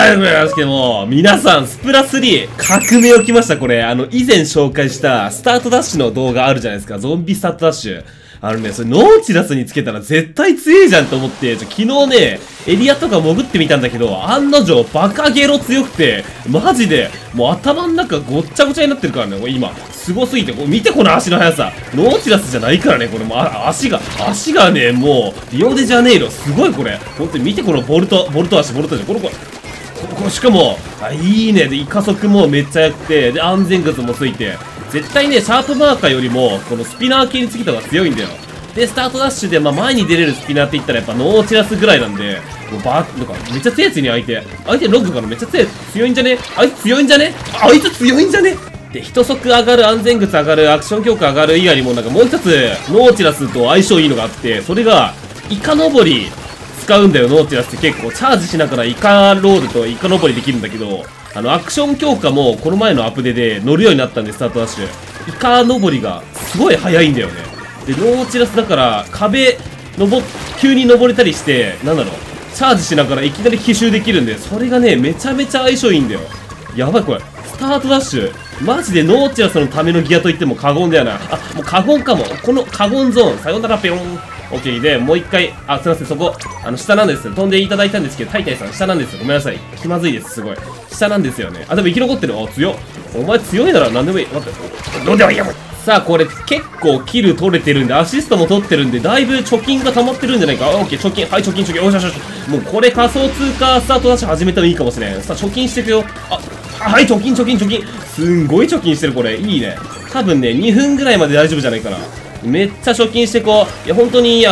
ありがとうございますけども、皆さん、スプラ3、革命起きました、これ。以前紹介した、スタートダッシュの動画あるじゃないですか。ゾンビスタートダッシュ。それ、ノーチラスにつけたら絶対強いじゃんと思って、昨日ね、エリアとか潜ってみたんだけど、案の定、バカゲロ強くて、マジで、もう頭の中ごっちゃごちゃになってるからね、これ今、凄すぎて、見てこの足の速さ。ノーチラスじゃないからね、これもう、足がね、もう、リオデジャネイロ、すごいこれ。本当に見てこのボルト足、これしかも、いいね。で、加速もめっちゃ良くて、で、安全靴もついて、絶対ね、シャープマーカーよりも、このスピナー系につけた方が強いんだよ。で、スタートダッシュで、前に出れるスピナーって言ったら、やっぱノーチラスぐらいなんで、もうなんか、めっちゃ強いついに相手。相手ロックからめっちゃ強いんじゃね？あいつ強いんじゃね？あいつ強いんじゃね？で、一足上がる、安全靴上がる、アクション強化上がる以外にも、なんかもう一つ、ノーチラスと相性いいのがあって、それが、イカ登り、使うんだよ。ノーチラスって結構チャージしながらイカロールとイカ登りできるんだけど、アクション強化もこの前のアップデーで乗るようになったんで、スタートダッシュイカ登りがすごい速いんだよね。で、ノーチラスだから壁急に登れたりして、なんだろう、チャージしながらいきなり奇襲できるんで、それがねめちゃめちゃ相性いいんだよ。やばい、これスタートダッシュマジでノーチラスのためのギアといっても過言だよな。もう過言かも。この過言ゾーン、さよならペロン。オッケーで、もう一回、すいません、そこ、下なんです。飛んでいただいたんですけど、タイタイさん、下なんですよ。ごめんなさい。気まずいです、すごい。下なんですよね。でも生き残ってる。強っ。お前強いなら何でもいい。待って、どうでもいいや、これ。さあ、これ、結構、キル取れてるんで、アシストも取ってるんで、だいぶ貯金が溜まってるんじゃないか。オッケー、貯金、はい、貯金。おしゃしゃしゃ。もう、これ、仮想通貨スタートダッシュ始めたらいいかもしれん。さあ、貯金していくよ。はい、貯金。すんごい貯金してる、これ。いいね。多分ね、2分ぐらいまで大丈夫じゃないかな。めっちゃ貯金してこう。いや、本当に、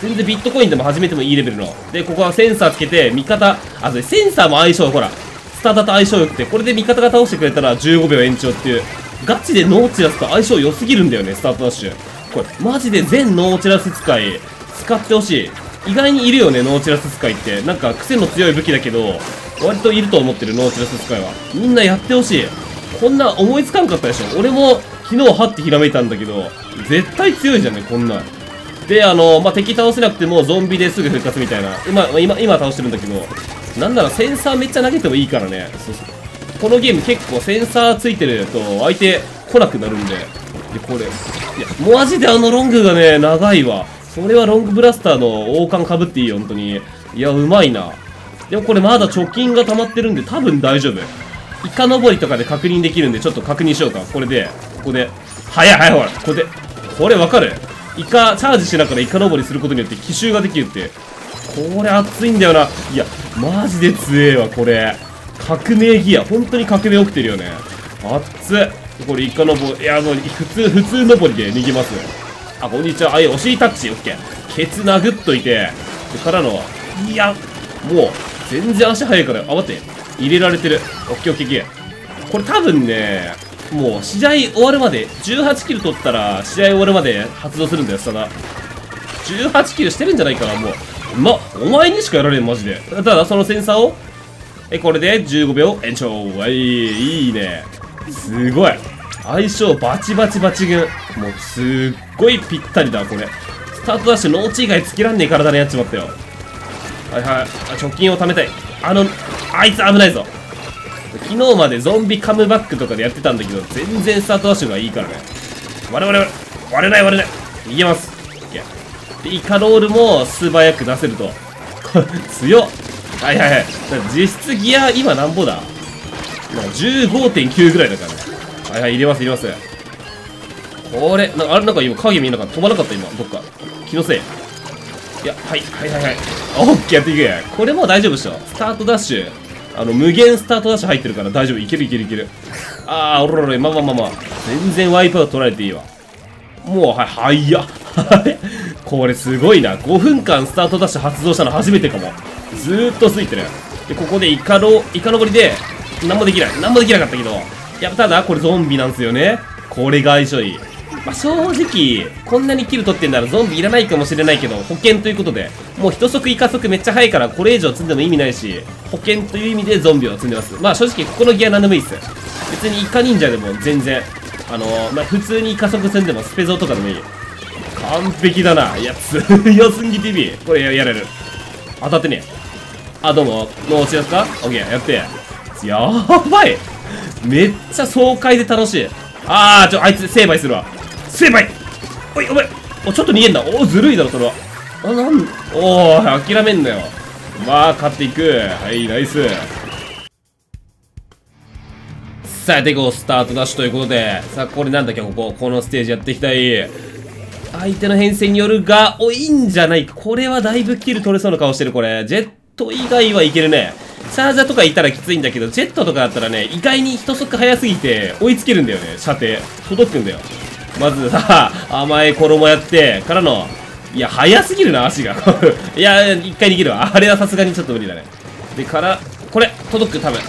全然ビットコインでも始めてもいいレベルの。で、ここはセンサーつけて、味方、それセンサーも相性、ほら、スタダと相性良くて、これで味方が倒してくれたら15秒延長っていう、ガチでノーチラスと相性良すぎるんだよね、スタートダッシュ。これ、マジで全ノーチラス使ってほしい。意外にいるよね、ノーチラス使いって。なんか、癖の強い武器だけど、割といると思ってる、ノーチラス使いは。みんなやってほしい。こんな思いつかんかったでしょ。俺も、昨日はってひらめいたんだけど、絶対強いじゃんね、こんなん。で、敵倒せなくてもゾンビですぐ復活みたいな。今倒してるんだけど、なんならセンサーめっちゃ投げてもいいからね。そうそう。このゲーム結構センサーついてると相手来なくなるんで。で、これ。いや、マジでロングがね、長いわ。それはロングブラスターの王冠被っていいよ、本当に。いや、うまいな。でもこれまだ貯金が溜まってるんで、多分大丈夫。イカ登りとかで確認できるんで、ちょっと確認しようか。これで、ここで。早い、ほら。ここで。これわかる？イカ、チャージしながらイカ登りすることによって奇襲ができるって。これ熱いんだよな。いや、マジで強えわ、これ。革命ギア。本当に革命起きてるよね。熱っ。これイカ登り。いや、もう普通登りで逃げます。こんにちは。お尻タッチ。オッケー。ケツ殴っといて。で、からの、いや、もう、全然足速いから。待って。入れられてる。オッケーオッケーオッケー。これ多分ね、もう試合終わるまで、18キル取ったら試合終わるまで発動するんだよ、スタダ。18キルしてるんじゃないかな、もう。お前にしかやられん、マジで。ただ、そのセンサーを、これで15秒延長。いいね。すごい。相性バチ軍。もう、すっごいぴったりだ、これ。スタートダッシュ、ノーチ以外つけらんねえ体にやっちまったよ。はい。貯金を貯めたい。あいつ危ないぞ。昨日までゾンビカムバックとかでやってたんだけど、全然スタートダッシュがいいからね。割れない。逃げます。で、イカロールも素早く出せると。強っ。はい。実質ギア、今なんぼだ？15.9 ぐらいだからね。はい、入れます。これ、なんか今影見えなかった。飛ばなかった、今。どっか。気のせい。いや、はい。オッケー、やっていくや。これもう大丈夫でしょ。スタートダッシュ。無限スタートダッシュ入ってるから大丈夫。いける。おろろ、まあ。全然ワイプアウト取られていいわ。もう、早っ。これすごいな。5分間スタートダッシュ発動したの初めてかも。ずーっとついてる。で、ここでイカ登りで、なんもできなかったけど。やっぱただ、これゾンビなんですよね。これが相性いい。正直、こんなにキル取ってんならゾンビいらないかもしれないけど、保険ということで、もう一足イカ足めっちゃ速いから、これ以上積んでも意味ないし、保険という意味でゾンビを積んでます。正直、ここのギア何でもいいっす。別にイカ忍者でも全然、普通にイカ足積んでもスペゾーとかでもいい。完璧だな。いや、強すぎ TV。これやられる。当たってね。あ、どうも。もう落ちやすか？ OK、やって。やばい。めっちゃ爽快で楽しい。あー、あいつ、成敗するわ。成敗！おい、お前。お、ちょっと逃げんだ。お、ずるいだろ、それは。あ、おー、諦めんなよ。まあ、勝っていく。はい、ナイス。さあ、やっていこう。スタートダッシュということで。さあ、これなんだっけ、このステージやっていきたい。相手の編成によるが、お、いいんじゃないか。これはだいぶキル取れそうな顔してる、これ。ジェット以外はいけるね。チャージャーとかいたらきついんだけど、ジェットとかだったらね、意外に一足早すぎて、追いつけるんだよね、射程。届くんだよ。まずさ、甘い衣やって、からの、いや、早すぎるな、足が。いや、一回逃げるわ。あれはさすがにちょっと無理だね。で、から、これ、届く、多分。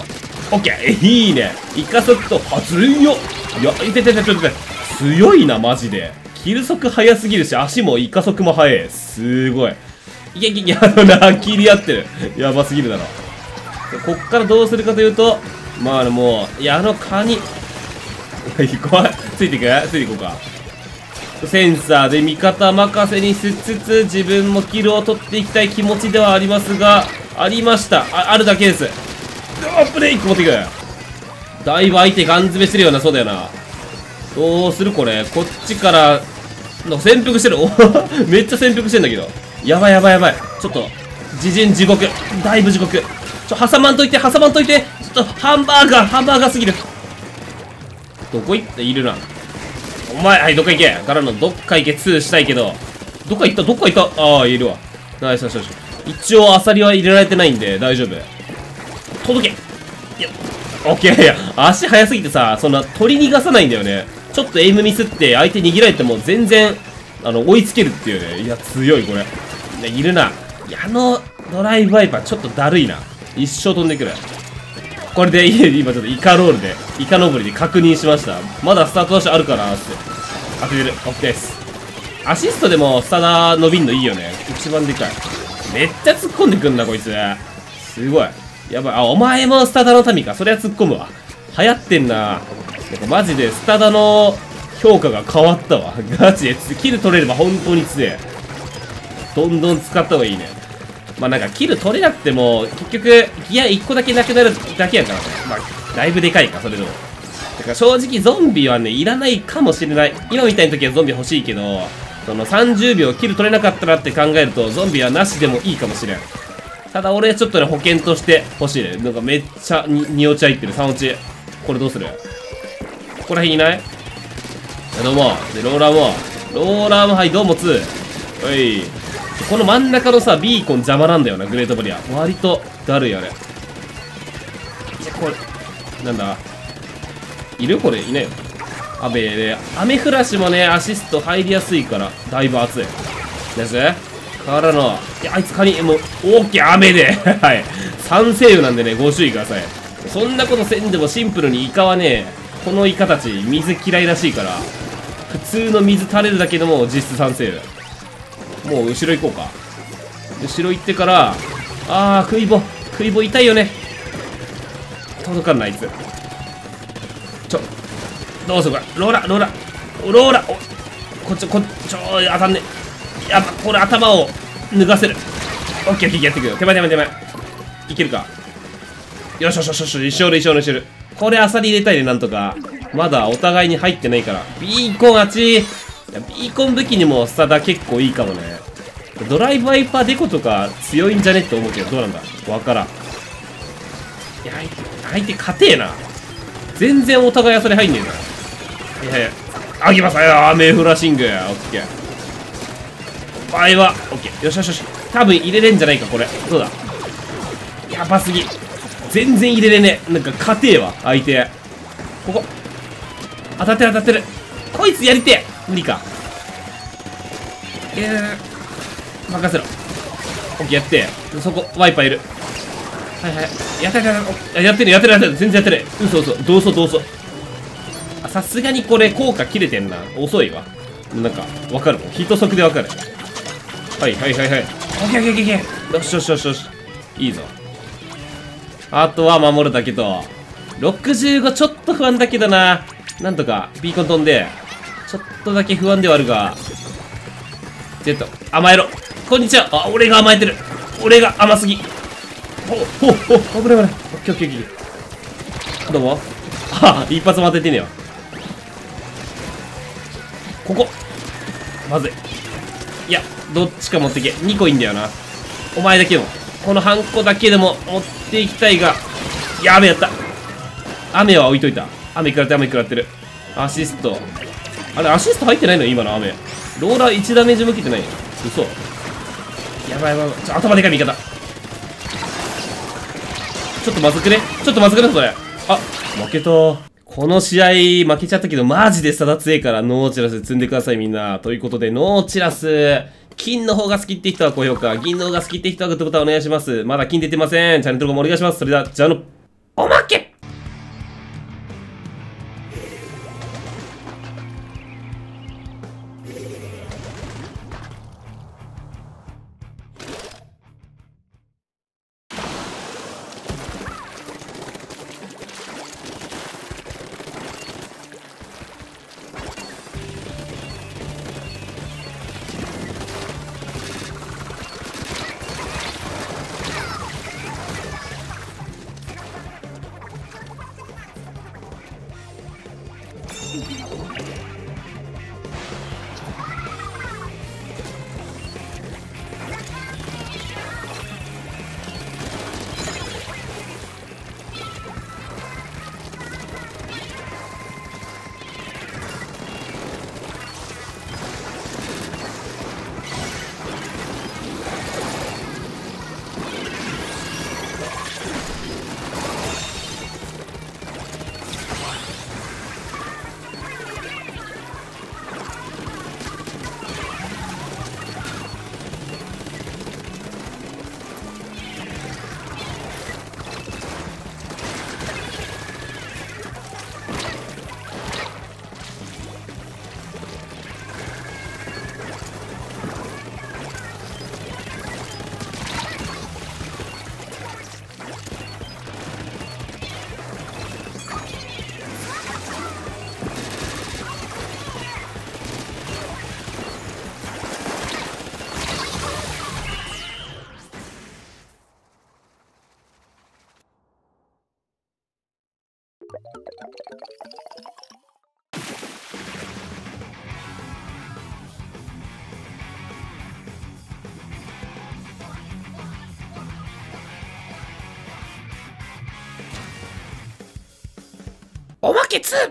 オッケー、いいね。イカ速と、あ、ずるいよ。いや、いててててて、強いな、マジで。キル速早すぎるし、足もイカ速も速い。すごい。いやいやいや、切り合ってる。やばすぎるだろ。こっからどうするかというと、まあもう、いや、カニ。怖い。ついていこうか。センサーで味方任せにしつつ、自分もキルを取っていきたい気持ちではありますが、ありました。あるだけです。ブレイク持っていく。だいぶ相手ガン詰めしてるような、そうだよな。どうするこれ。こっちから、潜伏してる。めっちゃ潜伏してんだけど。やばいやばいやばい。ちょっと、自陣地獄。だいぶ地獄。挟まんといて。ちょっと、ハンバーガーすぎる。どこ行っているな。お前、はい、どっか行け。からの、どっか行け2したいけど。どっか行った。ああ、いるわ。ナイスナイスナイス。一応、アサリは入れられてないんで、大丈夫。届け。いや、オッケー。いや、足速すぎてさ、そんな、取り逃がさないんだよね。ちょっとエイムミスって、相手握られても、全然、追いつけるっていうね。いや、強い、これ。いるな。いや、ドライブワイパー、ちょっとだるいな。一生飛んでくる。これで、今ちょっとイカ登りで確認しました。まだスタートダッシュあるかなって。当ててる。オッケーです。アシストでも、スタダ伸びんのいいよね。一番でかい。めっちゃ突っ込んでくんな、こいつ。すごい。やばい。あ、お前もスタダの民か。そりゃ突っ込むわ。流行ってんな。なんかマジで、スタダの評価が変わったわ。ガチで。キル取れれば本当に強い。どんどん使った方がいいね。まあなんかキル取れなくても、結局、ギア1個だけなくなるだけやからね。まあ、だいぶでかいか、それでも。だから正直ゾンビはね、いらないかもしれない。今みたいな時はゾンビ欲しいけど、その30秒キル取れなかったなって考えると、ゾンビはなしでもいいかもしれん。ただ俺ちょっとね、保険として欲しいね。なんかめっちゃ2落ち入ってる、3落ち。これどうする？ここら辺いない？どうも。で、ローラーも、はい、どうも2。おい。この真ん中のさ、ビーコン邪魔なんだよな、グレートブリア。割と、だるいよね。いや、これ、なんだいるこれ、いないよ。あべえね。雨フラッシュもね、アシスト入りやすいから、だいぶ熱い。ですからの、いや、あいつカニ、もう、オッケー、雨で。はい。3セーブなんでね、ご注意ください。そんなことせんでもシンプルにイカはね、このイカたち、水嫌いらしいから、普通の水垂れるだけでも、実質3セーブ。もう後ろ行こうか。後ろ行ってから、ああ、食い棒痛いよね。届かんな、あいつ。どうするか。ローラ、こっち、当たんね。やっぱ、これ頭を脱がせる。オッケー、やっていくよ。手前。いけるか。よし、一生る。これ、アサリ入れたいね、なんとか。まだお互いに入ってないから。ビーコンあちー。ビーコン武器にもスタダ結構いいかもね。ドライブワイパーデコとか強いんじゃねって思うけど、どうなんだわからん。いや、相手硬えな。全然お互い朝に入んねえな。いや、あげますよ、メフラシング。オッケー。お前は、オッケー。よし。多分入れれんじゃないか、これ。どうだやばすぎ。全然入れれねえ。なんか硬えわ、相手。ここ。当たってる。こいつやりてえ。無理か。任せろ。オッケーやって。そこ、ワイパーいる。はい。やってる。全然やってない。嘘。どうぞ。さすがにこれ、効果切れてんな。遅いわ。なんか、わかるもん。一足でわかる。はい。オッケー。よし。いいぞ。あとは守るだけと。65、ちょっと不安だけどな。なんとか、ビーコン飛んで。ちょっとだけ不安ではあるが、ジェット、甘えろ。こんにちは。あ、俺が甘えてる。俺が甘すぎ。おお、危ない危ない。オッケーオッケーオッケー。どうも。あ、一発も当ててねえわ。ここ。まずい。いや、どっちか持ってけ。2個いいんだよな。お前だけでも。このハンコだけでも持っていきたいが。やべえ、やった。雨は置いといた。雨食らって、雨食らってる。アシスト。あれ、アシスト入ってないの今の雨。ローラー1ダメージ向けてないの。嘘。やばいやばい。ちょ、頭でかい味方。ちょっとまずくね、ちょっとまずくねそれ。あ、負けた。この試合負けちゃったけど、マジで差が強いから、ノーチラス積んでくださいみんな。ということで、ノーチラス。金の方が好きって人は高評価、銀の方が好きって人はグッドボタンお願いします。まだ金出てません。チャンネル登録もお願いします。それでは、じゃあの、おまけおまけ2。